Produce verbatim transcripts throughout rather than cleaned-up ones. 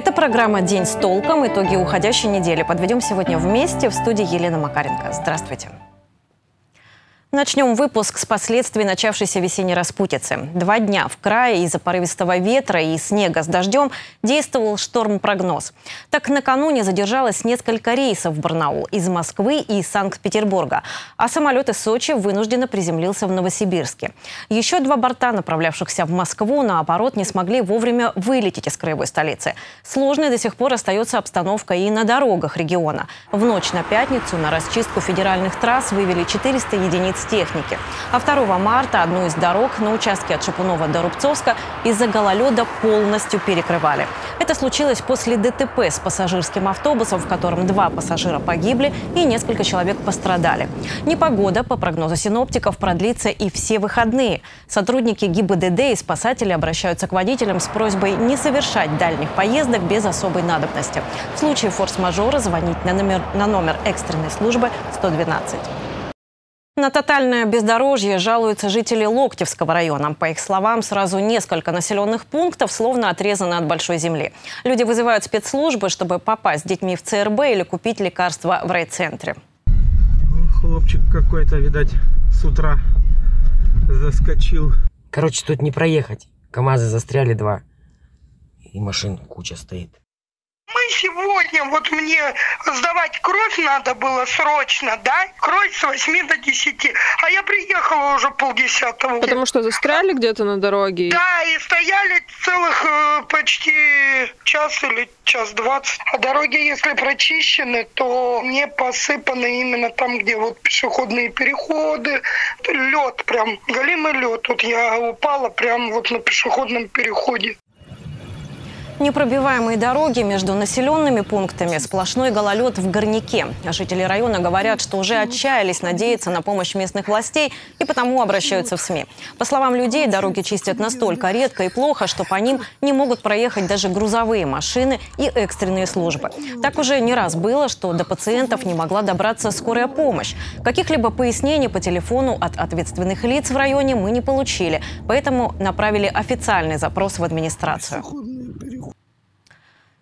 Это программа «День с толком». Итоги уходящей недели подведем сегодня вместе. В студии Елена Макаренко. Здравствуйте. Начнем выпуск с последствий начавшейся весенней распутицы. Два дня в крае из-за порывистого ветра и снега с дождем действовал шторм-прогноз. Так, накануне задержалось несколько рейсов в Барнаул из Москвы и Санкт-Петербурга, а самолет из Сочи вынужденно приземлился в Новосибирске. Еще два борта, направлявшихся в Москву, наоборот, не смогли вовремя вылететь из краевой столицы. Сложной до сих пор остается обстановка и на дорогах региона. В ночь на пятницу на расчистку федеральных трасс вывели четыреста единиц техники. А второго марта одну из дорог на участке от Шипунова до Рубцовска из-за гололеда полностью перекрывали. Это случилось после ДТП с пассажирским автобусом, в котором два пассажира погибли и несколько человек пострадали. Непогода, по прогнозу синоптиков, продлится и все выходные. Сотрудники ГИБДД и спасатели обращаются к водителям с просьбой не совершать дальних поездок без особой надобности. В случае форс-мажора звонить на номер, на номер экстренной службы сто двенадцать. На тотальное бездорожье жалуются жители Локтевского района. По их словам, сразу несколько населенных пунктов словно отрезаны от большой земли. Люди вызывают спецслужбы, чтобы попасть с детьми в ЦРБ или купить лекарства в райцентре. Хлопчик какой-то, видать, с утра заскочил. Короче, тут не проехать. КамАЗы застряли два. И машин куча стоит. Мы сегодня, вот мне сдавать кровь надо было срочно, да? Кровь с восьми до десяти. А я приехала уже полдесятого. Потому что застряли где-то на дороге? Да, и стояли целых э, почти час или час двадцать. А дороги, если прочищены, то не посыпаны именно там, где вот пешеходные переходы. Лед прям, голимый лед. Вот я упала прям вот на пешеходном переходе. Непробиваемые дороги между населенными пунктами, сплошной гололед в Горняке. Жители района говорят, что уже отчаялись надеяться на помощь местных властей и потому обращаются в СМИ. По словам людей, дороги чистят настолько редко и плохо, что по ним не могут проехать даже грузовые машины и экстренные службы. Так уже не раз было, что до пациентов не могла добраться скорая помощь. Каких-либо пояснений по телефону от ответственных лиц в районе мы не получили, поэтому направили официальный запрос в администрацию.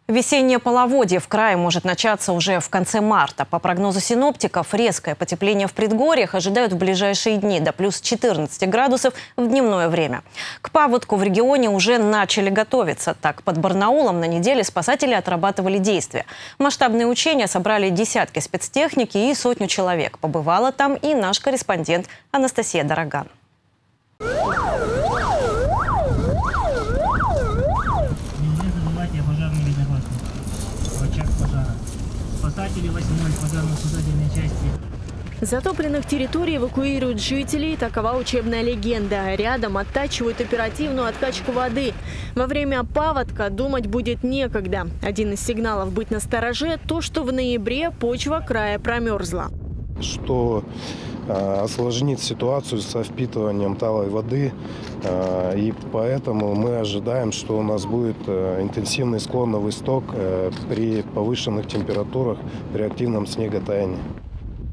Весеннее половодье в крае может начаться уже в конце марта. По прогнозу синоптиков, резкое потепление в предгорьях ожидают в ближайшие дни до плюс четырнадцати градусов в дневное время. К паводку в регионе уже начали готовиться. Так, под Барнаулом на неделе спасатели отрабатывали действия. Масштабные учения собрали десятки спецтехники и сотню человек. Побывала там и наш корреспондент Анастасия Дороган. С затопленных территорий эвакуируют жителей. Такова учебная легенда. Рядом оттачивают оперативную откачку воды. Во время паводка думать будет некогда. Один из сигналов быть настороже – то, что в ноябре почва края промерзла. Что э, осложнит ситуацию со впитыванием талой воды. Э, и поэтому мы ожидаем, что у нас будет э, интенсивный склоновый сток э, при повышенных температурах, при активном снеготаянии.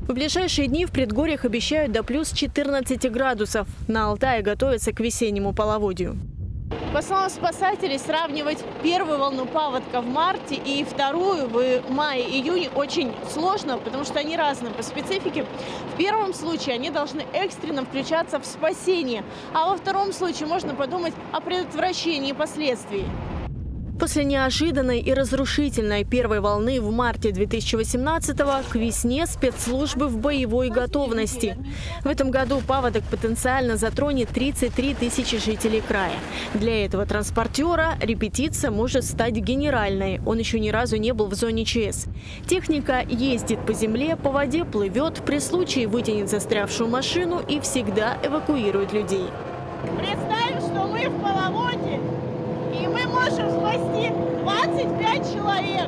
В ближайшие дни в предгорьях обещают до плюс четырнадцати градусов. На Алтае готовятся к весеннему половодью. По словам спасателей, сравнивать первую волну паводка в марте и вторую в мае-июне очень сложно, потому что они разные по специфике. В первом случае они должны экстренно включаться в спасение, а во втором случае можно подумать о предотвращении последствий. После неожиданной и разрушительной первой волны в марте две тысячи восемнадцатого к весне спецслужбы в боевой готовности. В этом году паводок потенциально затронет тридцать три тысячи жителей края. Для этого транспортера репетиция может стать генеральной. Он еще ни разу не был в зоне ЧС. Техника ездит по земле, по воде плывет, при случае вытянет застрявшую машину и всегда эвакуирует людей. Представим, что мы в половодье. И мы можем спасти двадцать пять человек.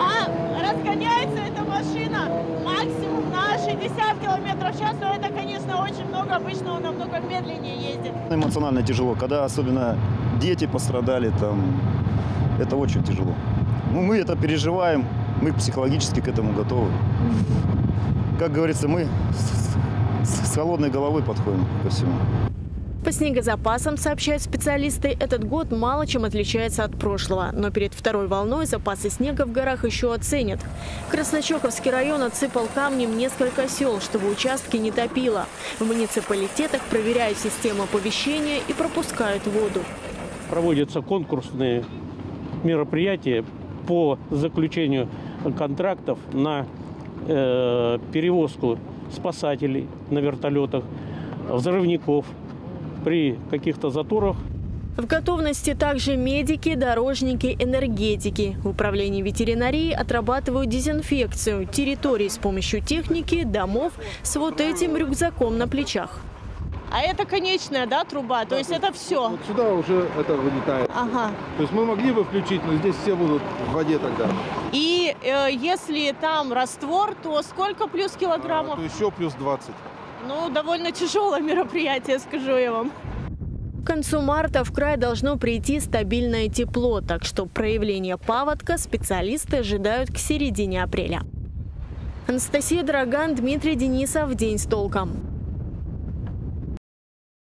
А разгоняется эта машина максимум на шестьдесят километров в час. Но это, конечно, очень много. Обычно он намного медленнее ездит. Эмоционально тяжело. Когда особенно дети пострадали, там, это очень тяжело. Ну, мы это переживаем. Мы психологически к этому готовы. Как говорится, мы с, с, с холодной головой подходим ко всему. По снегозапасам, сообщают специалисты, этот год мало чем отличается от прошлого. Но перед второй волной запасы снега в горах еще оценят. Краснощоковский район отсыпал камнем несколько сел, чтобы участки не топило. В муниципалитетах проверяют систему оповещения и пропускают воду. Проводятся конкурсные мероприятия по заключению контрактов на э, перевозку спасателей на вертолетах, взрывников при каких-то заторах. В готовности также медики, дорожники, энергетики. В управлении ветеринарии отрабатывают дезинфекцию территорий с помощью техники, домов с вот этим рюкзаком на плечах. А это конечная, да, труба? Да, то есть это все? Вот сюда уже это вылетает. Ага. То есть мы могли бы включить, но здесь все будут в воде тогда. И э, если там раствор, то сколько плюс килограммов? А, еще плюс двадцать. Ну, довольно тяжелое мероприятие, скажу я вам. К концу марта в край должно прийти стабильное тепло, так что проявление паводка специалисты ожидают к середине апреля. Анастасия Дороган, Дмитрий Денисов, «День с толком».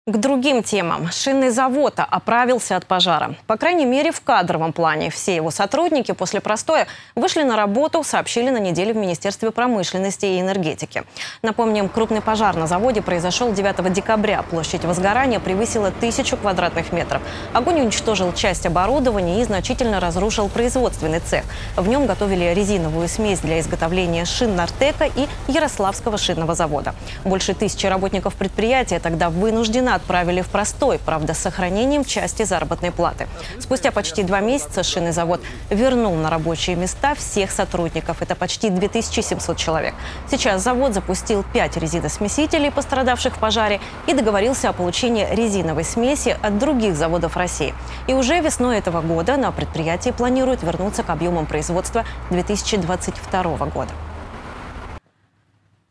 К другим темам. Шинный завод оправился от пожара. По крайней мере, в кадровом плане. Все его сотрудники после простоя вышли на работу, сообщили на неделе в Министерстве промышленности и энергетики. Напомним, крупный пожар на заводе произошел девятого декабря. Площадь возгорания превысила тысячу квадратных метров. Огонь уничтожил часть оборудования и значительно разрушил производственный цех. В нем готовили резиновую смесь для изготовления шин Нортека и Ярославского шинного завода. Больше тысячи работников предприятия тогда вынуждены отправили в простой, правда, с сохранением части заработной платы. Спустя почти два месяца шинный завод вернул на рабочие места всех сотрудников. Это почти две тысячи семьсот человек. Сейчас завод запустил пять резиносмесителей, пострадавших в пожаре, и договорился о получении резиновой смеси от других заводов России. И уже весной этого года на предприятии планируют вернуться к объемам производства две тысячи двадцать второго года.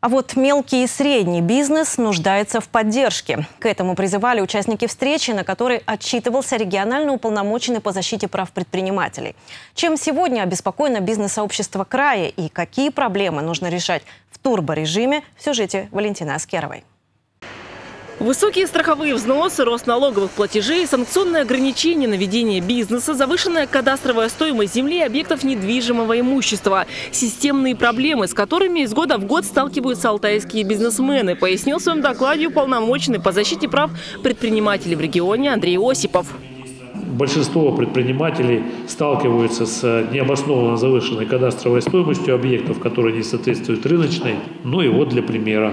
А вот мелкий и средний бизнес нуждается в поддержке. К этому призывали участники встречи, на которой отчитывался регионально уполномоченный по защите прав предпринимателей. Чем сегодня обеспокоено бизнес-сообщество края и какие проблемы нужно решать в турборежиме, в сюжете Валентины Аскеровой. Высокие страховые взносы, рост налоговых платежей, санкционные ограничения на ведение бизнеса, завышенная кадастровая стоимость земли и объектов недвижимого имущества. Системные проблемы, с которыми из года в год сталкиваются алтайские бизнесмены, пояснил в своем докладе уполномоченный по защите прав предпринимателей в регионе Андрей Осипов. Большинство предпринимателей сталкиваются с необоснованно завышенной кадастровой стоимостью объектов, которые не соответствуют рыночной. Ну и вот для примера.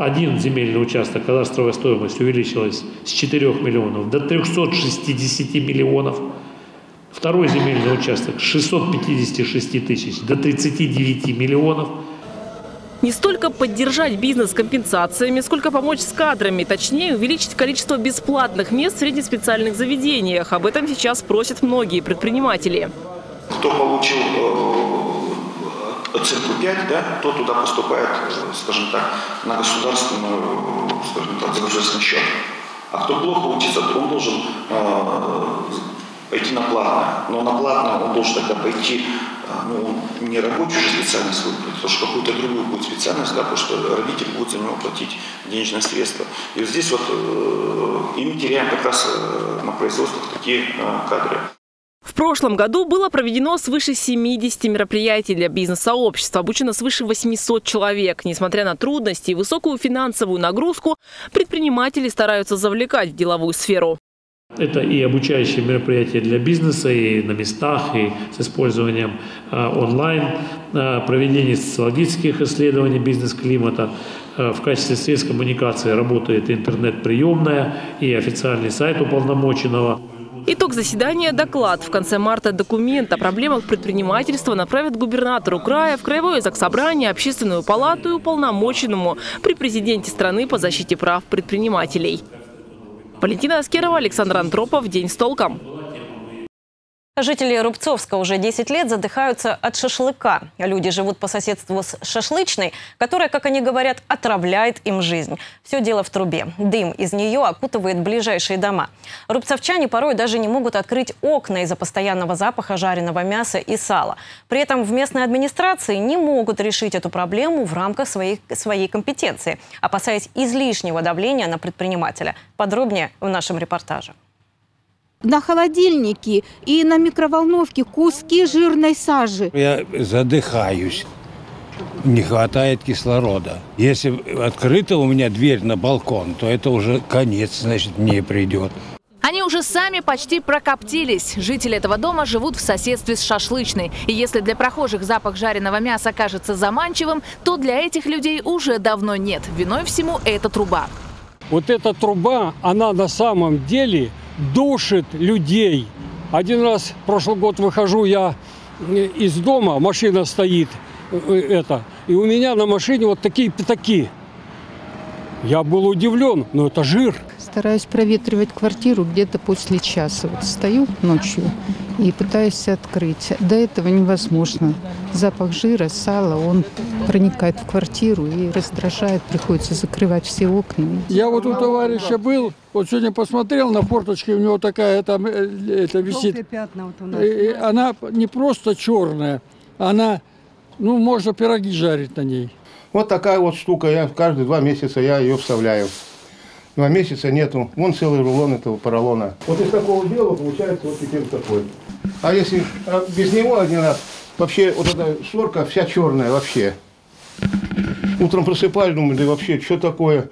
Один земельный участок, кадастровая стоимость увеличилась с четырёх миллионов до трёхсот шестидесяти миллионов. Второй земельный участок с шестисот пятидесяти шести тысяч до тридцати девяти миллионов. Не столько поддержать бизнес компенсациями, сколько помочь с кадрами. Точнее, увеличить количество бесплатных мест в среднеспециальных заведениях. Об этом сейчас просят многие предприниматели. Кто получил цифру пять, да, то туда поступает, скажем так, на государственную, скажем так, государственный счет. А кто плохо учится, то он должен э, пойти на платное. Но на платное он должен тогда пойти, ну, не рабочую же специальность выбрать, потому что какую-то другую будет специальность, да, потому что родители будут за него платить денежные средства. И вот здесь вот э, и мы теряем как раз на производствах такие э, кадры. В прошлом году было проведено свыше семидесяти мероприятий для бизнес-сообщества. Обучено свыше восьмисот человек. Несмотря на трудности и высокую финансовую нагрузку, предприниматели стараются завлекать в деловую сферу. Это и обучающие мероприятия для бизнеса, и на местах, и с использованием онлайн, проведение социологических исследований бизнес-климата. В качестве средств коммуникации работает интернет-приемная и официальный сайт уполномоченного. Итог заседания – доклад. В конце марта документ о проблемах предпринимательства направят губернатору края, в краевое заксобрание, общественную палату и уполномоченному при президенте страны по защите прав предпринимателей. Валентина Аскерова, Александр Антропов, «День с толком». Жители Рубцовска уже десять лет задыхаются от шашлыка. Люди живут по соседству с шашлычной, которая, как они говорят, отравляет им жизнь. Все дело в трубе. Дым из нее окутывает ближайшие дома. Рубцовчане порой даже не могут открыть окна из-за постоянного запаха жареного мяса и сала. При этом в местной администрации не могут решить эту проблему в рамках своей, своей компетенции, опасаясь излишнего давления на предпринимателя. Подробнее в нашем репортаже. На холодильнике и на микроволновке куски жирной сажи. Я задыхаюсь. Не хватает кислорода. Если открыта у меня дверь на балкон, то это уже конец, значит, мне придет. Они уже сами почти прокоптились. Жители этого дома живут в соседстве с шашлычной. И если для прохожих запах жареного мяса кажется заманчивым, то для этих людей уже давно нет. Виной всему эта труба. Вот эта труба, она на самом деле душит людей. Один раз, прошлый год, выхожу я из дома, машина стоит, это, и у меня на машине вот такие пятаки. Я был удивлен, но это жир. Стараюсь проветривать квартиру где-то после часа. Вот стою ночью и пытаюсь открыть. До этого невозможно. Запах жира, сала, он проникает в квартиру и раздражает. Приходится закрывать все окна. Я вот у товарища был, вот сегодня посмотрел, на форточке у него такая там это висит. И она не просто черная, она, ну, можно пироги жарить на ней. Вот такая вот штука. Я каждые два месяца я ее вставляю. Два месяца нету. Вон целый рулон этого поролона. Вот из такого дела получается вот теперь такой. А если а без него один раз, вообще вот эта шторка вся черная вообще. Утром просыпаюсь, думаю, да вообще, что такое?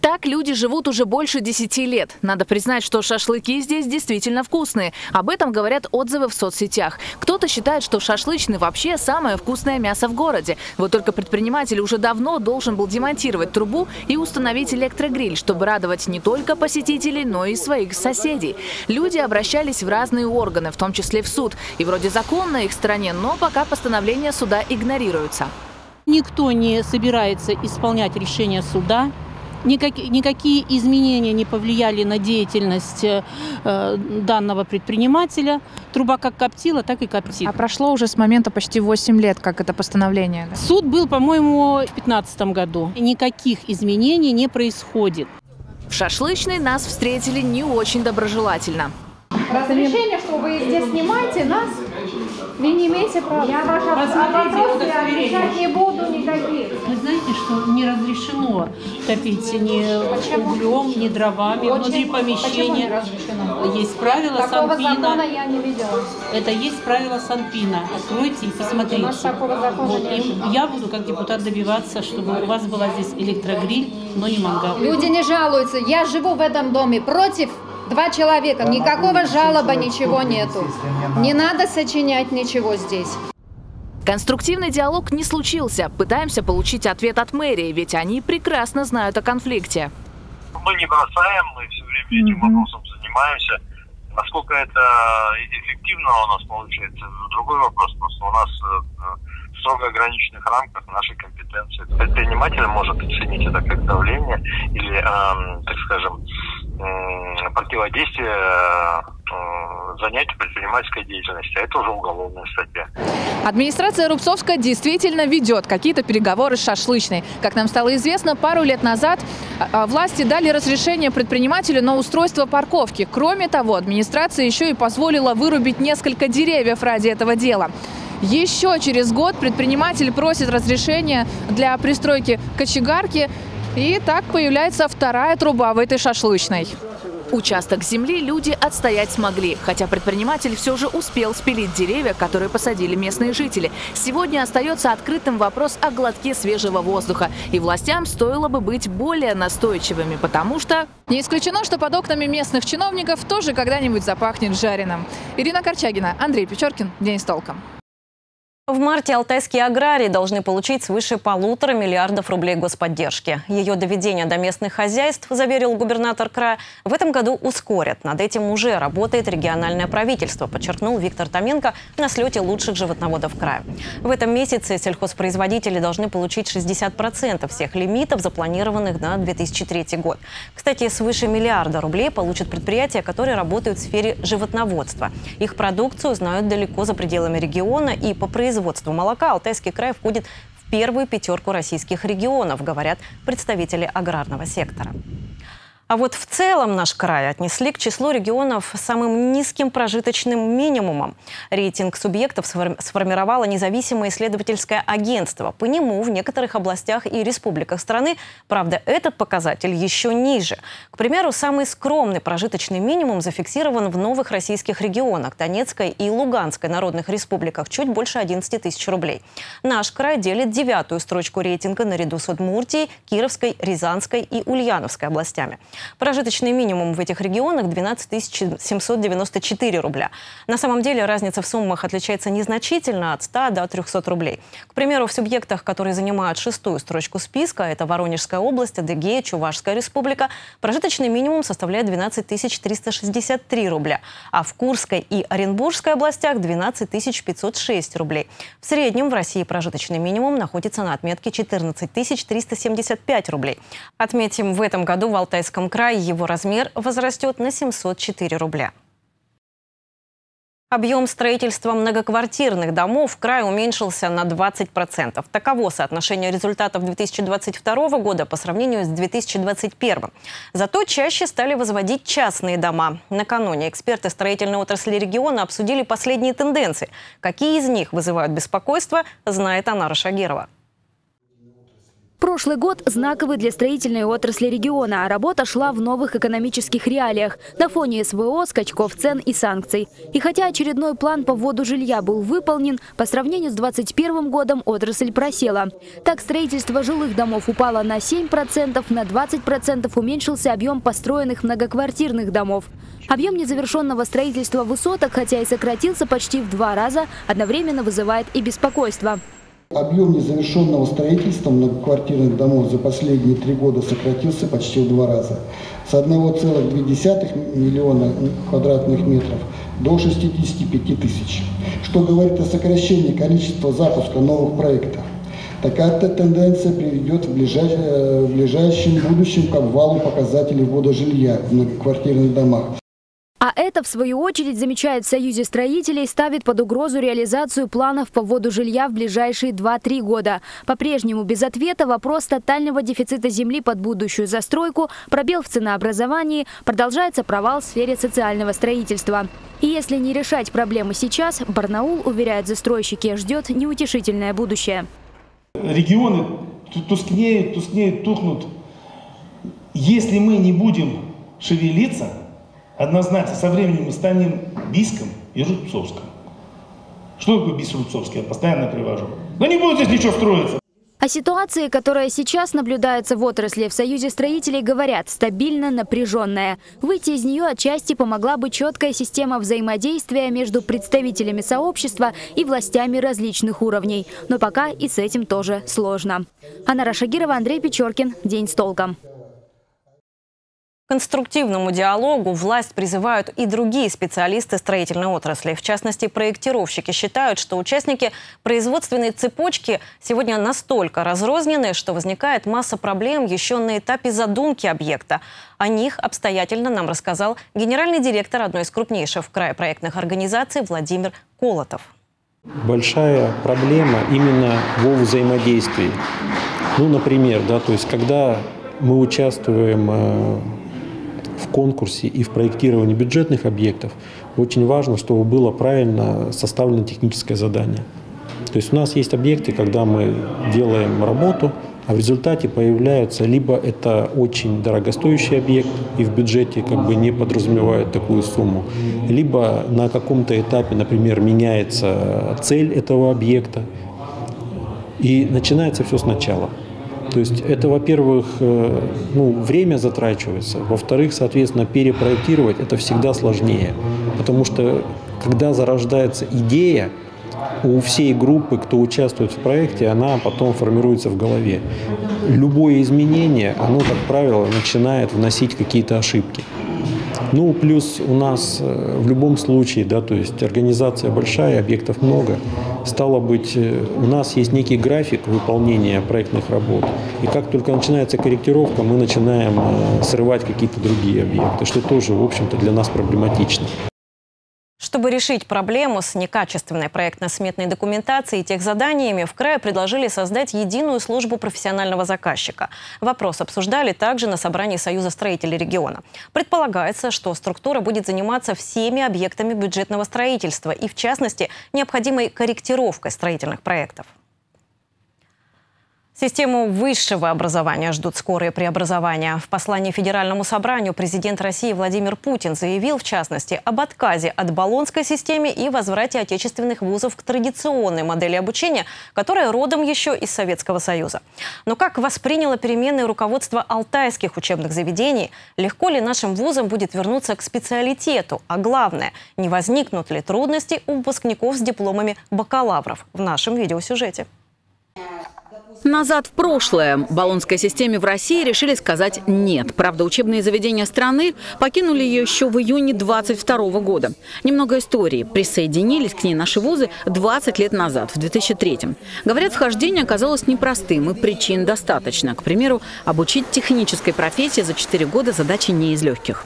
Так люди живут уже больше десяти лет. Надо признать, что шашлыки здесь действительно вкусные. Об этом говорят отзывы в соцсетях. Кто-то считает, что шашлычный вообще самое вкусное мясо в городе. Вот только предприниматель уже давно должен был демонтировать трубу и установить электрогриль, чтобы радовать не только посетителей, но и своих соседей. Люди обращались в разные органы, в том числе в суд. И вроде закон на их стороне, но пока постановления суда игнорируются. Никто не собирается исполнять решение суда. Никакие, никакие изменения не повлияли на деятельность э, данного предпринимателя. Труба как коптила, так и коптит. А прошло уже с момента почти восемь лет, как это постановление. Да? Суд был, по-моему, в две тысячи пятнадцатом году. Никаких изменений не происходит. В шашлычной нас встретили не очень доброжелательно. Разрешение, что вы здесь снимаете нас, вы не имеете права. Я ваша вопрос отвечать не буду никаких. Вы знаете, что не разрешено топить ни Почему? углем, ни дровами. Очень. Внутри помещения есть правила такого Санпина. Я не видела. Это есть правила Санпина. Откройте и посмотрите. Вот. И я буду как депутат добиваться, чтобы у вас была здесь электрогриль, но не мангал. Люди не жалуются. Я живу в этом доме против. Два человека, никакого жалоба, ничего нету. Не надо сочинять ничего здесь. Конструктивный диалог не случился. Пытаемся получить ответ от мэрии, ведь они прекрасно знают о конфликте. Мы не бросаем, мы все время этим вопросом занимаемся. Насколько это эффективно у нас получается, другой вопрос. Просто у нас в строго ограниченных рамках нашей компетенции. Предприниматель может оценить это как давление или, э, так скажем, противодействие занятию предпринимательской деятельности. Это уже уголовная статья. Администрация Рубцовска действительно ведет какие-то переговоры с шашлычной. Как нам стало известно, пару лет назад власти дали разрешение предпринимателю на устройство парковки. Кроме того, администрация еще и позволила вырубить несколько деревьев ради этого дела. Еще через год предприниматель просит разрешения для пристройки кочегарки. И так появляется вторая труба в этой шашлычной. Участок земли люди отстоять смогли, хотя предприниматель все же успел спилить деревья, которые посадили местные жители. Сегодня остается открытым вопрос о глотке свежего воздуха. И властям стоило бы быть более настойчивыми, потому что... Не исключено, что под окнами местных чиновников тоже когда-нибудь запахнет жареным. Ирина Корчагина, Андрей Печеркин. День с толком. В марте алтайские аграрии должны получить свыше полутора миллиардов рублей господдержки. Ее доведение до местных хозяйств, заверил губернатор края, в этом году ускорят. Над этим уже работает региональное правительство, подчеркнул Виктор Томенко на слете лучших животноводов края. В этом месяце сельхозпроизводители должны получить шестьдесят процентов всех лимитов, запланированных на две тысячи третий год. Кстати, свыше миллиарда рублей получат предприятия, которые работают в сфере животноводства. Их продукцию знают далеко за пределами региона, и по производству Производство молока Алтайский край входит в первую пятерку российских регионов, говорят представители аграрного сектора. А вот в целом наш край отнесли к числу регионов с самым низким прожиточным минимумом. Рейтинг субъектов сформировало независимое исследовательское агентство. По нему в некоторых областях и республиках страны, правда, этот показатель еще ниже. К примеру, самый скромный прожиточный минимум зафиксирован в новых российских регионах, Донецкой и Луганской народных республиках, чуть больше одиннадцати тысяч рублей. Наш край делит девятую строчку рейтинга наряду с Удмуртией, Кировской, Рязанской и Ульяновской областями. Прожиточный минимум в этих регионах – двенадцать тысяч семьсот девяносто четыре рубля. На самом деле разница в суммах отличается незначительно от ста до трехсот рублей. К примеру, в субъектах, которые занимают шестую строчку списка – это Воронежская область, Адыгея, Чувашская республика – прожиточный минимум составляет двенадцать тысяч триста шестьдесят три рубля, а в Курской и Оренбургской областях – двенадцать тысяч пятьсот шесть рублей. В среднем в России прожиточный минимум находится на отметке четырнадцать тысяч триста семьдесят пять рублей. Отметим, в этом году в Алтайском крае его размер возрастет на семьсот четыре рубля. Объем строительства многоквартирных домов в крае уменьшился на двадцать процентов. Таково соотношение результатов две тысячи двадцать второго года по сравнению с две тысячи двадцать первым. Зато чаще стали возводить частные дома. Накануне эксперты строительной отрасли региона обсудили последние тенденции. Какие из них вызывают беспокойство, знает Анара Шагирова. Прошлый год знаковый для строительной отрасли региона, а работа шла в новых экономических реалиях на фоне СВО, скачков цен и санкций. И хотя очередной план по вводу жилья был выполнен, по сравнению с две тысячи двадцать первым годом отрасль просела. Так, строительство жилых домов упало на семь процентов, на двадцать процентов уменьшился объем построенных многоквартирных домов. Объем незавершенного строительства высоток, хотя и сократился почти в два раза, одновременно вызывает и беспокойство. Объем незавершенного строительства многоквартирных домов за последние три года сократился почти в два раза. С одного целого двух десятых миллиона квадратных метров до шестидесяти пяти тысяч, что говорит о сокращении количества запуска новых проектов. Такая тенденция приведет в ближайшем будущем к обвалу показателей ввода жилья в многоквартирных домах. А это, в свою очередь, замечает в Союзе строителей, ставит под угрозу реализацию планов по вводу жилья в ближайшие два-три года. По-прежнему без ответа вопрос тотального дефицита земли под будущую застройку, пробел в ценообразовании, продолжается провал в сфере социального строительства. И если не решать проблемы сейчас, Барнаул, уверяют застройщики, ждет неутешительное будущее. Регионы тускнеют, тускнеют, тухнут. Если мы не будем шевелиться, однозначно, со временем мы станем Бийском и Рубцовском. Что такое Бийск и Рубцовский? Я постоянно привожу. Но не будет здесь ничего строиться. О ситуации, которая сейчас наблюдается в отрасли, в Союзе строителей говорят, стабильно напряженная. Выйти из нее отчасти помогла бы четкая система взаимодействия между представителями сообщества и властями различных уровней. Но пока и с этим тоже сложно. Анара Шагирова, Андрей Печеркин. День с толком. К конструктивному диалогу власть призывают и другие специалисты строительной отрасли. В частности, проектировщики считают, что участники производственной цепочки сегодня настолько разрознены, что возникает масса проблем еще на этапе задумки объекта. О них обстоятельно нам рассказал генеральный директор одной из крупнейших в крае проектных организаций Владимир Колотов. Большая проблема именно во взаимодействии. Ну, например, да, то есть когда мы участвуем в конкурсе и в проектировании бюджетных объектов, очень важно, чтобы было правильно составлено техническое задание. То есть у нас есть объекты, когда мы делаем работу, а в результате появляются либо это очень дорогостоящий объект и в бюджете как бы не подразумевает такую сумму, либо на каком-то этапе, например, меняется цель этого объекта и начинается все сначала. То есть это, во-первых, ну, время затрачивается, во-вторых, соответственно, перепроектировать это всегда сложнее, потому что когда зарождается идея, у всей группы, кто участвует в проекте, она потом формируется в голове. Любое изменение, оно, как правило, начинает вносить какие-то ошибки. Ну, плюс у нас в любом случае, да, то есть организация большая, объектов много, стало быть, у нас есть некий график выполнения проектных работ. И как только начинается корректировка, мы начинаем срывать какие-то другие объекты, что тоже, в общем-то, для нас проблематично. Чтобы решить проблему с некачественной проектно-сметной документацией и техзаданиями, в крае предложили создать единую службу профессионального заказчика. Вопрос обсуждали также на собрании Союза строителей региона. Предполагается, что структура будет заниматься всеми объектами бюджетного строительства и, в частности, необходимой корректировкой строительных проектов. Систему высшего образования ждут скорые преобразования. В послании Федеральному собранию президент России Владимир Путин заявил, в частности, об отказе от болонской системы и возврате отечественных вузов к традиционной модели обучения, которая родом еще из Советского Союза. Но как восприняло перемены руководство алтайских учебных заведений? Легко ли нашим вузам будет вернуться к специалитету? А главное, не возникнут ли трудности у выпускников с дипломами бакалавров? В нашем видеосюжете. Назад в прошлое. Болонской системе в России решили сказать «нет». Правда, учебные заведения страны покинули ее еще в июне две тысячи двадцать второго года. Немного истории. Присоединились к ней наши вузы двадцать лет назад, в две тысячи третьем. Говорят, вхождение оказалось непростым, и причин достаточно. К примеру, обучить технической профессии за четыре года задача не из легких.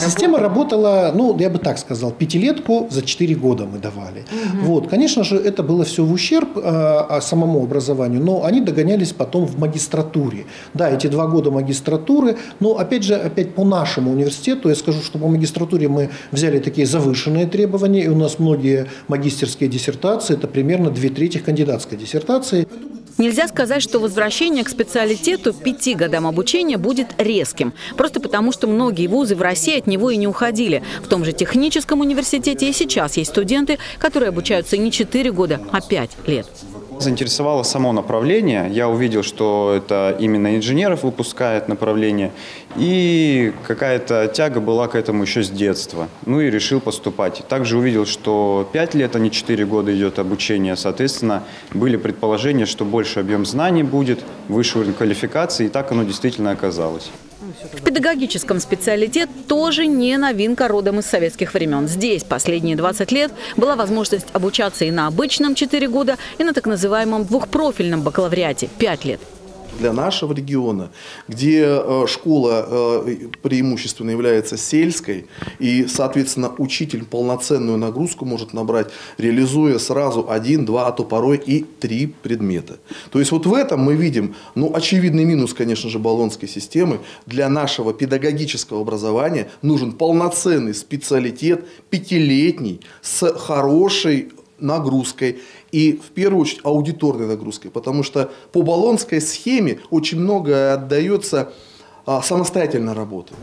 Система работала, ну, я бы так сказал, пятилетку за четыре года мы давали. Угу. Вот, конечно же, это было все в ущерб э, самому образованию, но они догонялись потом в магистратуре. Да, эти два года магистратуры, но опять же, опять по нашему университету, я скажу, что по магистратуре мы взяли такие завышенные требования, и у нас многие магистерские диссертации, это примерно две трети кандидатской диссертации. Нельзя сказать, что возвращение к специалитету пяти годам обучения будет резким. Просто потому, что многие вузы в России от него и не уходили. В том же техническом университете и сейчас есть студенты, которые обучаются не четыре года, а пять лет. Заинтересовало само направление. Я увидел, что это именно инженеров выпускает направление. И какая-то тяга была к этому еще с детства. Ну и решил поступать. Также увидел, что пять лет, а не четыре года идет обучение. Соответственно, были предположения, что больше объем знаний будет, выше уровень квалификации. И так оно действительно оказалось. В педагогическом специалитете тоже не новинка родом из советских времен. Здесь последние двадцать лет была возможность обучаться и на обычном четыре года, и на так называемом двухпрофильном бакалавриате пять лет. Для нашего региона, где школа преимущественно является сельской, и, соответственно, учитель полноценную нагрузку может набрать, реализуя сразу один, два, а то порой и три предмета. То есть вот в этом мы видим, ну, очевидный минус, конечно же, болонской системы. Для нашего педагогического образования нужен полноценный специалитет, пятилетний, с хорошей нагрузкой и, в первую очередь, аудиторной нагрузкой, потому что по болонской схеме очень многое отдается а, самостоятельной работе.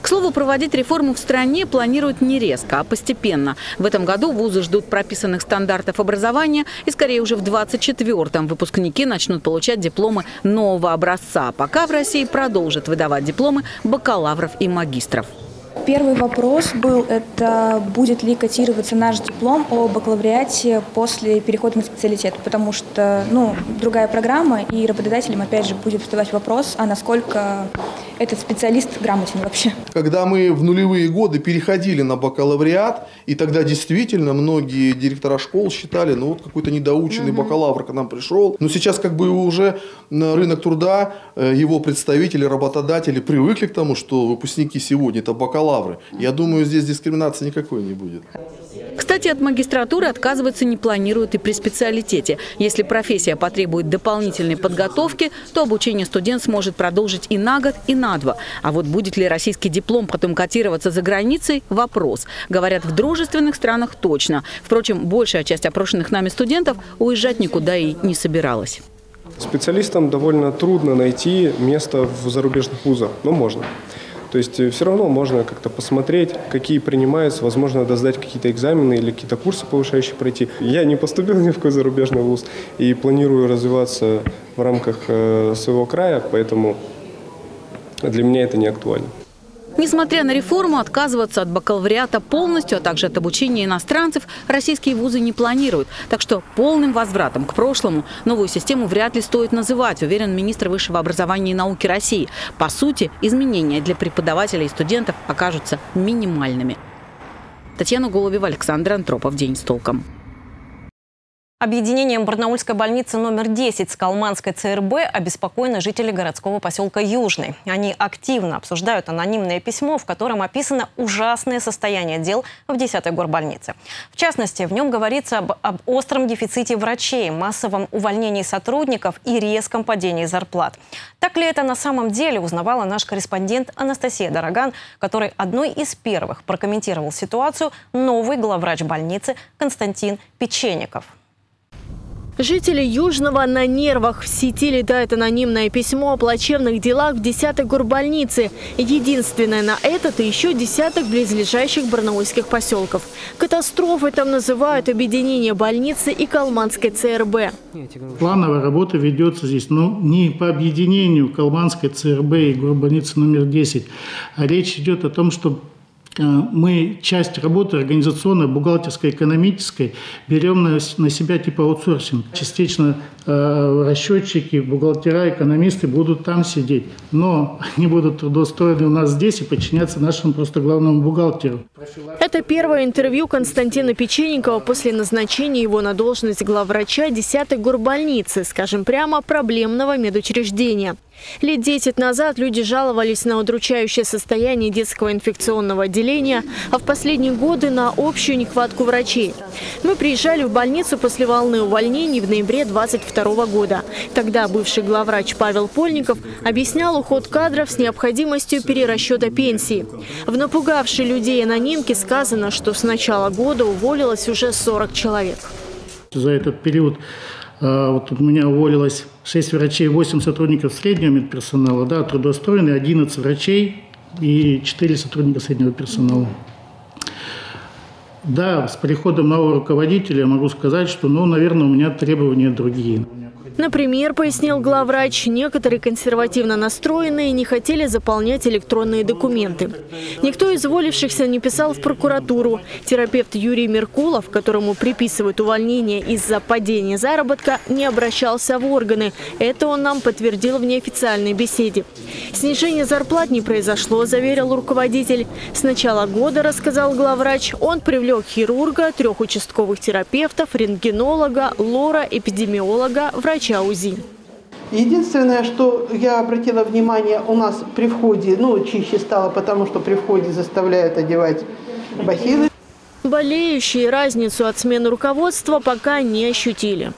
К слову, проводить реформу в стране планируют не резко, а постепенно. В этом году вузы ждут прописанных стандартов образования, и скорее уже в двадцать четвёртом выпускники начнут получать дипломы нового образца. Пока в России продолжат выдавать дипломы бакалавров и магистров. Первый вопрос был, это будет ли котироваться наш диплом о бакалавриате после перехода на специалитет, потому что, ну, другая программа, и работодателям, опять же, будет задавать вопрос, а насколько этот специалист грамотен вообще. Когда мы в нулевые годы переходили на бакалавриат, и тогда действительно многие директора школ считали, ну, вот какой-то недоученный угу. бакалавр к нам пришел, но сейчас как бы уже рынок труда, его представители, работодатели привыкли к тому, что выпускники сегодня это бакалавры. Я думаю, здесь дискриминации никакой не будет. Кстати, от магистратуры отказываться не планируют и при специалитете. Если профессия потребует дополнительной подготовки, то обучение студент сможет продолжить и на год, и на два. А вот будет ли российский диплом потом котироваться за границей – вопрос. Говорят, в дружественных странах точно. Впрочем, большая часть опрошенных нами студентов уезжать никуда и не собиралась. Специалистам довольно трудно найти место в зарубежных вузах, но можно. То есть все равно можно как-то посмотреть, какие принимаются, возможно, досдать какие-то экзамены или какие-то курсы повышающие пройти. Я не поступил ни в какой зарубежный вуз и планирую развиваться в рамках своего края, поэтому для меня это не актуально. Несмотря на реформу, отказываться от бакалавриата полностью, а также от обучения иностранцев, российские вузы не планируют. Так что полным возвратом к прошлому новую систему вряд ли стоит называть, уверен министр высшего образования и науки России. По сути, изменения для преподавателей и студентов окажутся минимальными. Татьяна Голубева, Александр Антропов. День с толком. Объединением барнаульской больницы номер десять с калманской ЦРБ обеспокоены жители городского поселка Южный. Они активно обсуждают анонимное письмо, в котором описано ужасное состояние дел в десятой горбольнице. В частности, в нем говорится об, об остром дефиците врачей, массовом увольнении сотрудников и резком падении зарплат. Так ли это на самом деле, узнавала наш корреспондент Анастасия Дороган, который одной из первых прокомментировал ситуацию новый главврач больницы Константин Печеников. Жители Южного на нервах. В сети летает анонимное письмо о плачевных делах в десятой горбольнице. Единственное на этот и еще десяток близлежащих барнаульских поселков. Катастрофой там называют объединение больницы и калманской ЦРБ. Плановая работа ведется здесь, но не по объединению калманской ЦРБ и горбольницы номер десять. А речь идет о том, что мы часть работы организационной, бухгалтерской, экономической берем на, на себя типа аутсорсинг. Частично э, расчетчики, бухгалтера, экономисты будут там сидеть, но они будут трудоустроены у нас здесь и подчиняться нашему просто главному бухгалтеру. Это первое интервью Константина Печеникова после назначения его на должность главврача десятой горбольницы, скажем прямо, проблемного медучреждения. Лет десять назад люди жаловались на удручающее состояние детского инфекционного отделения, а в последние годы на общую нехватку врачей. Мы приезжали в больницу после волны увольнений в ноябре две тысячи двадцать второго года. Тогда бывший главврач Павел Польников объяснял уход кадров с необходимостью перерасчета пенсии. В напугавшей людей анонимке сказано, что с начала года уволилось уже сорок человек. За этот период вот у меня уволилось шесть врачей, восемь сотрудников среднего медперсонала, да, трудоустроены одиннадцать врачей и четыре сотрудника среднего персонала. Да, с приходом нового руководителя могу сказать, что, ну, наверное, у меня требования другие. Например, пояснил главврач, некоторые консервативно настроенные не хотели заполнять электронные документы. Никто из уволившихся не писал в прокуратуру. Терапевт Юрий Меркулов, которому приписывают увольнение из-за падения заработка, не обращался в органы. Это он нам подтвердил в неофициальной беседе. Снижение зарплат не произошло, заверил руководитель. С начала года, рассказал главврач, он привлек хирурга, трех участковых терапевтов, рентгенолога, лора, эпидемиолога, врача. Единственное, что я обратила внимание, у нас при входе, ну, чище стало, потому что при входе заставляют одевать бахилы. Болеющие разницу от смены руководства пока не ощутили.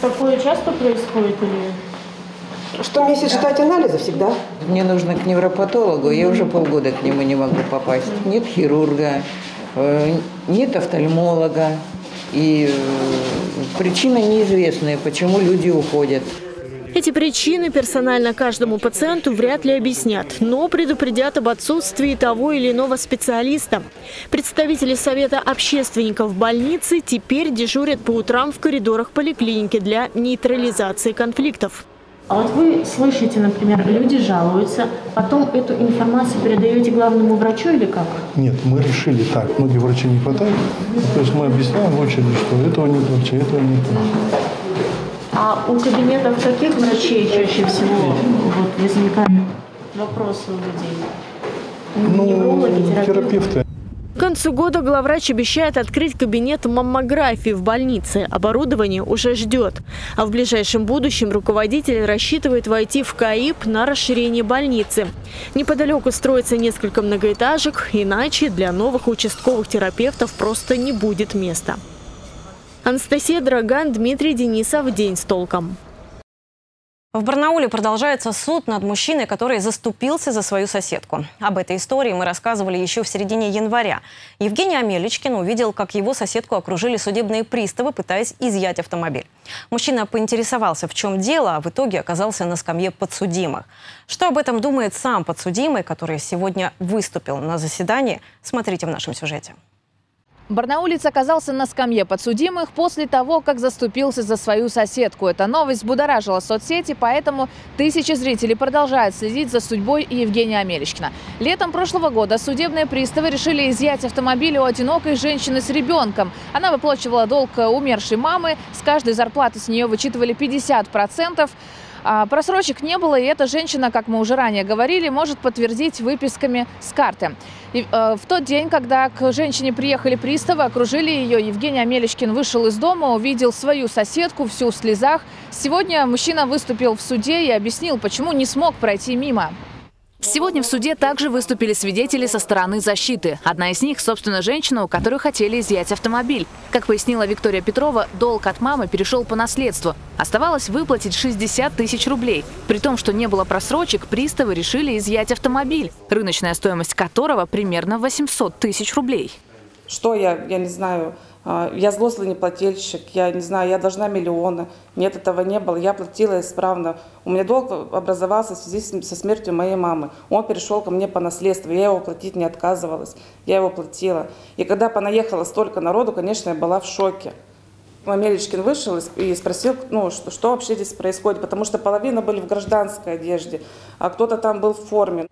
Такое часто происходит или? Что месяц ждать анализа всегда? Мне нужно к невропатологу, я уже полгода к нему не могу попасть. Нет хирурга, нет офтальмолога. И причина неизвестная, почему люди уходят. Эти причины персонально каждому пациенту вряд ли объяснят, но предупредят об отсутствии того или иного специалиста. Представители Совета общественников больницы теперь дежурят по утрам в коридорах поликлиники для нейтрализации конфликтов. А вот вы слышите, например, люди жалуются, потом эту информацию передаете главному врачу или как? Нет, мы решили так. Многие врачи не хватает. То есть мы объясняем в очереди, что этого нет врача, этого нет. А у кабинетов каких врачей чаще всего вот, возникают вопросы у людей? Ну, неврологи, терапевты. терапевты. К концу года главврач обещает открыть кабинет маммографии в больнице. Оборудование уже ждет. А в ближайшем будущем руководитель рассчитывает войти в КАИП на расширение больницы. Неподалеку строится несколько многоэтажек, иначе для новых участковых терапевтов просто не будет места. Анастасия Дороган, Дмитрий Денисов. День с толком. В Барнауле продолжается суд над мужчиной, который заступился за свою соседку. Об этой истории мы рассказывали еще в середине января. Евгений Амеличкин увидел, как его соседку окружили судебные приставы, пытаясь изъять автомобиль. Мужчина поинтересовался, в чем дело, а в итоге оказался на скамье подсудимых. Что об этом думает сам подсудимый, который сегодня выступил на заседании, смотрите в нашем сюжете. Барнаулец оказался на скамье подсудимых после того, как заступился за свою соседку. Эта новость будоражила соцсети, поэтому тысячи зрителей продолжают следить за судьбой Евгения Амеличкина. Летом прошлого года судебные приставы решили изъять автомобиль у одинокой женщины с ребенком. Она выплачивала долг умершей мамы, с каждой зарплаты с нее вычитывали пятьдесят процентов. А просрочек не было, и эта женщина, как мы уже ранее говорили, может подтвердить выписками с карты. И, э, в тот день, когда к женщине приехали приставы, окружили ее, Евгений Амеличкин вышел из дома, увидел свою соседку, всю в слезах. Сегодня мужчина выступил в суде и объяснил, почему не смог пройти мимо. Сегодня в суде также выступили свидетели со стороны защиты. Одна из них, собственно, женщина, у которой хотели изъять автомобиль. Как пояснила Виктория Петрова, долг от мамы перешел по наследству. Оставалось выплатить шестьдесят тысяч рублей. При том, что не было просрочек, приставы решили изъять автомобиль, рыночная стоимость которого примерно восемьсот тысяч рублей. Что я, я не знаю, я злостный плательщик, я не знаю, я должна миллионы. Нет, этого не было, я платила исправно. У меня долг образовался в связи со смертью моей мамы. Он перешел ко мне по наследству, я его платить не отказывалась, я его платила. И когда понаехало столько народу, конечно, я была в шоке. Амеличкин вышел и спросил, ну, что, что вообще здесь происходит, потому что половина были в гражданской одежде, а кто-то там был в форме.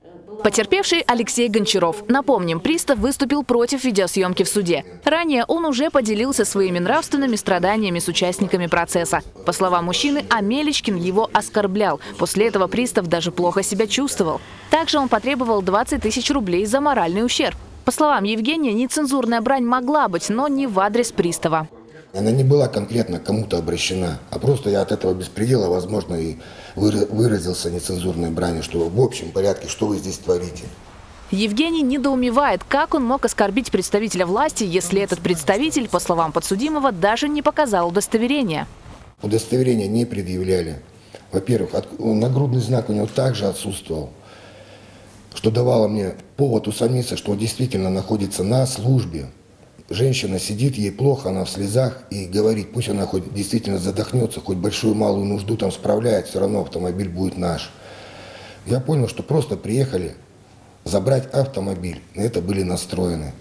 Потерпевший Алексей Гончаров. Напомним, пристав выступил против видеосъемки в суде. Ранее он уже поделился своими нравственными страданиями с участниками процесса. По словам мужчины, Амеличкин его оскорблял. После этого пристав даже плохо себя чувствовал. Также он потребовал двадцать тысяч рублей за моральный ущерб. По словам Евгения, нецензурная брань могла быть, но не в адрес пристава. Она не была конкретно кому-то обращена, а просто я от этого беспредела, возможно, и выразился нецензурной бранью, что в общем порядке, что вы здесь творите. Евгений недоумевает, как он мог оскорбить представителя власти, если этот представитель, по словам подсудимого, даже не показал удостоверения. Удостоверения не предъявляли. Во-первых, нагрудный знак у него также отсутствовал, что давало мне повод усомниться, что он действительно находится на службе. Женщина сидит, ей плохо, она в слезах, и говорит, пусть она хоть действительно задохнется, хоть большую малую нужду там справляет, все равно автомобиль будет наш. Я понял, что просто приехали забрать автомобиль, на это были настроены.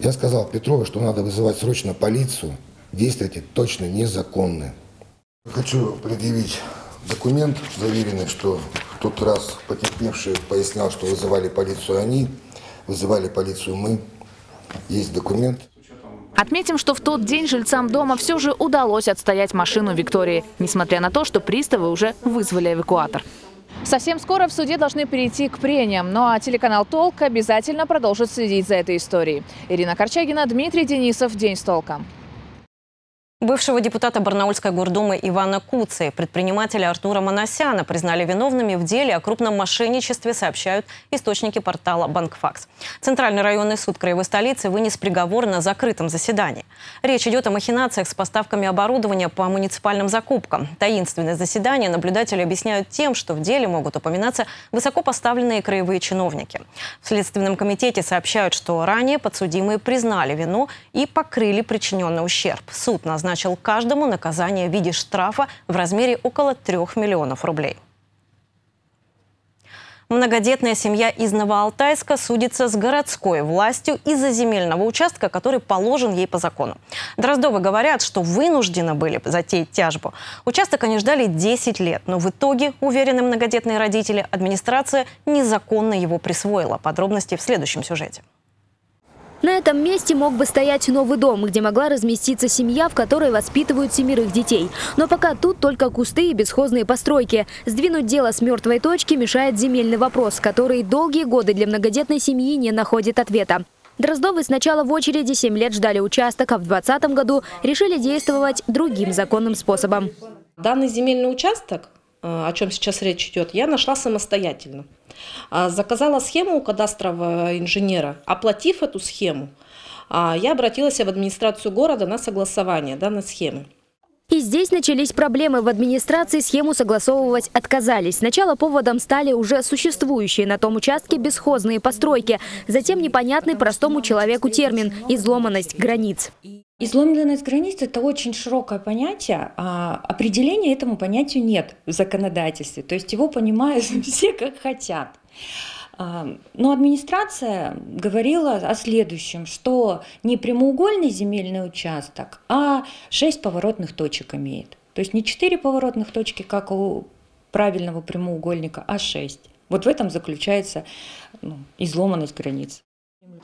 Я сказал Петрову, что надо вызывать срочно полицию, действуйте точно незаконно. Хочу предъявить документ, заверенный, что в тот раз потерпевший пояснял, что вызывали полицию они, вызывали полицию мы. Есть документ. Отметим, что в тот день жильцам дома все же удалось отстоять машину Виктории, несмотря на то, что приставы уже вызвали эвакуатор. Совсем скоро в суде должны перейти к прениям, ну а телеканал «Толк» обязательно продолжит следить за этой историей. Ирина Корчагина, Дмитрий Денисов, «День с толком». Бывшего депутата Барнаульской гордумы Ивана Куци, предпринимателя Артура Манасяна признали виновными в деле о крупном мошенничестве, сообщают источники портала «Банкфакс». Центральный районный суд краевой столицы вынес приговор на закрытом заседании. Речь идет о махинациях с поставками оборудования по муниципальным закупкам. Таинственное заседание наблюдатели объясняют тем, что в деле могут упоминаться высокопоставленные краевые чиновники. В Следственном комитете сообщают, что ранее подсудимые признали вину и покрыли причиненный ущерб. Суд назначил Назначил каждому наказание в виде штрафа в размере около трёх миллионов рублей. Многодетная семья из Новоалтайска судится с городской властью из-за земельного участка, который положен ей по закону. Дроздовы говорят, что вынуждены были затеять тяжбу. Участок они ждали десять лет, но в итоге, уверены многодетные родители, администрация незаконно его присвоила. Подробности в следующем сюжете. На этом месте мог бы стоять новый дом, где могла разместиться семья, в которой воспитывают семерых детей. Но пока тут только кусты и бесхозные постройки. Сдвинуть дело с мертвой точки мешает земельный вопрос, который долгие годы для многодетной семьи не находит ответа. Дроздовы сначала в очереди семь лет ждали участок, а в двадцатом году решили действовать другим законным способом. Данный земельный участок, о чем сейчас речь идет, я нашла самостоятельно. Заказала схему у кадастрового инженера. Оплатив эту схему, я обратилась в администрацию города на согласование данной схемы. И здесь начались проблемы. В администрации схему согласовывать отказались. Сначала поводом стали уже существующие на том участке бесхозные постройки. Затем непонятный простому человеку термин – изломанность границ. Изломанность границ – это очень широкое понятие, а определения этому понятию нет в законодательстве. То есть его понимают все, как хотят. Но администрация говорила о следующем, что не прямоугольный земельный участок, а шесть поворотных точек имеет. То есть не четыре поворотных точки, как у правильного прямоугольника, а шесть. Вот в этом заключается, ну, изломанность границ.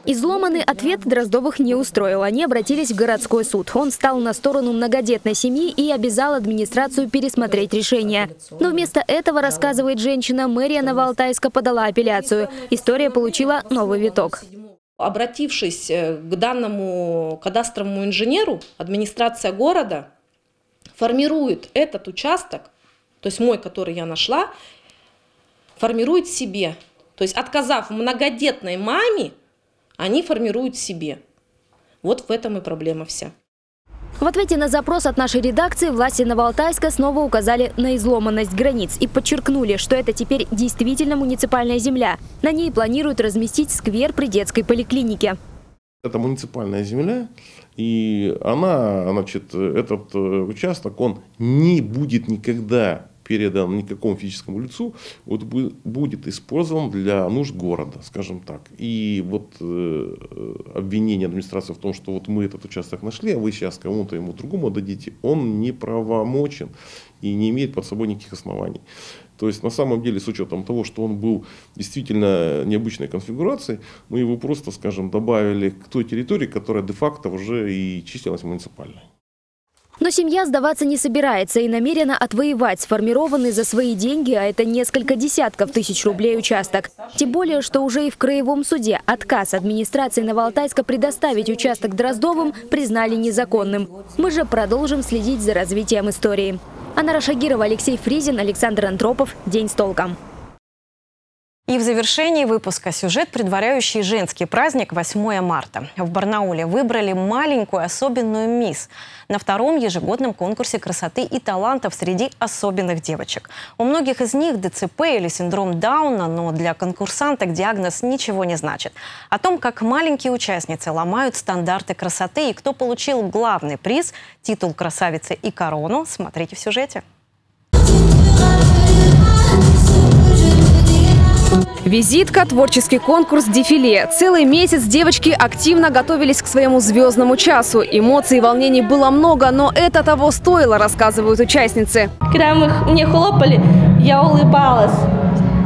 Изломанный ответ Дроздовых не устроил. Они обратились в городской суд. Он стал на сторону многодетной семьи и обязал администрацию пересмотреть решение. Но вместо этого, рассказывает женщина, мэрия Новоалтайска подала апелляцию. История получила новый виток. Обратившись к данному кадастровому инженеру, администрация города формирует этот участок, то есть мой, который я нашла, формирует себе. То есть отказав многодетной маме, они формируют себе. Вот в этом и проблема вся. В ответе на запрос от нашей редакции власти Новоалтайска снова указали на изломанность границ и подчеркнули, что это теперь действительно муниципальная земля. На ней планируют разместить сквер при детской поликлинике. Это муниципальная земля, и она, значит, этот участок, он не будет никогда передан никакому физическому лицу, вот будет использован для нужд города, скажем так. И вот э, обвинение администрации в том, что вот мы этот участок нашли, а вы сейчас кому-то ему другому отдадите, он неправомочен и не имеет под собой никаких оснований. То есть на самом деле, с учетом того, что он был действительно необычной конфигурацией, мы его просто, скажем, добавили к той территории, которая де-факто уже и числилась муниципальной. Но семья сдаваться не собирается и намерена отвоевать сформированный за свои деньги, а это несколько десятков тысяч рублей, участок. Тем более, что уже и в краевом суде отказ администрации Новоалтайска предоставить участок Дроздовым признали незаконным. Мы же продолжим следить за развитием истории. Анара Шагирова, Алексей Фризин, Александр Антропов. День с толком. И в завершении выпуска сюжет, предваряющий женский праздник восьмое марта. В Барнауле выбрали маленькую особенную мисс на втором ежегодном конкурсе красоты и талантов среди особенных девочек. У многих из них дэ цэ пэ или синдром Дауна, но для конкурсанток диагноз ничего не значит. О том, как маленькие участницы ломают стандарты красоты и кто получил главный приз, титул красавицы и корону, смотрите в сюжете. Визитка, творческий конкурс, дефиле. Целый месяц девочки активно готовились к своему звездному часу. Эмоций и волнений было много, но это того стоило, рассказывают участницы. Когда мы, мне хлопали, я улыбалась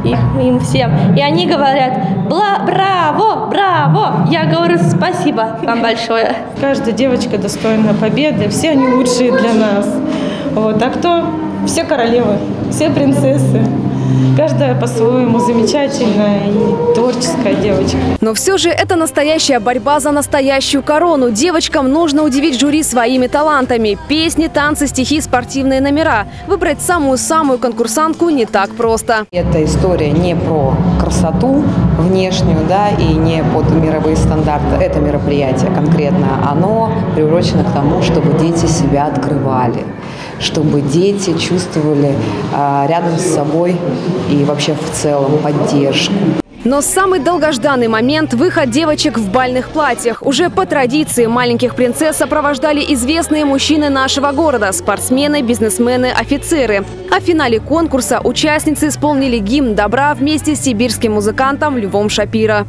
их, им всем. И они говорят: браво, браво. Я говорю: спасибо вам большое. Каждая девочка достойна победы, все они лучшие для нас. Вот. А кто? Все королевы, все принцессы. Каждая по-своему замечательная и творческая девочка. Но все же это настоящая борьба за настоящую корону. Девочкам нужно удивить жюри своими талантами. Песни, танцы, стихи, спортивные номера. Выбрать самую-самую конкурсантку не так просто. Эта история не про красоту внешнюю, да, и не под мировые стандарты. Это мероприятие конкретно, оно приурочено к тому, чтобы дети себя открывали, чтобы дети чувствовали а, рядом с собой и вообще в целом поддержку. Но самый долгожданный момент – выход девочек в бальных платьях. Уже по традиции маленьких принцесс сопровождали известные мужчины нашего города – спортсмены, бизнесмены, офицеры. А в финале конкурса участницы исполнили гимн добра вместе с сибирским музыкантом Львом Шапира.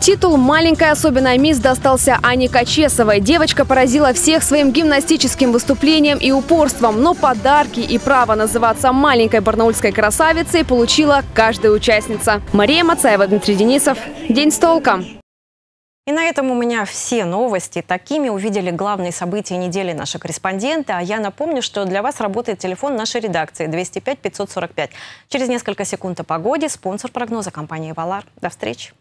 Титул «Маленькая особенная мисс» достался Ане Качесовой. Девочка поразила всех своим гимнастическим выступлением и упорством. Но подарки и право называться маленькой барнаульской красавицей получила каждая участница. Мария Мацаева, Дмитрий Денисов. День с толком. И на этом у меня все новости. Такими увидели главные события недели наши корреспонденты. А я напомню, что для вас работает телефон нашей редакции двести пять пятьсот сорок пять. Через несколько секунд о погоде. Спонсор прогноза – компания «Валар». До встречи.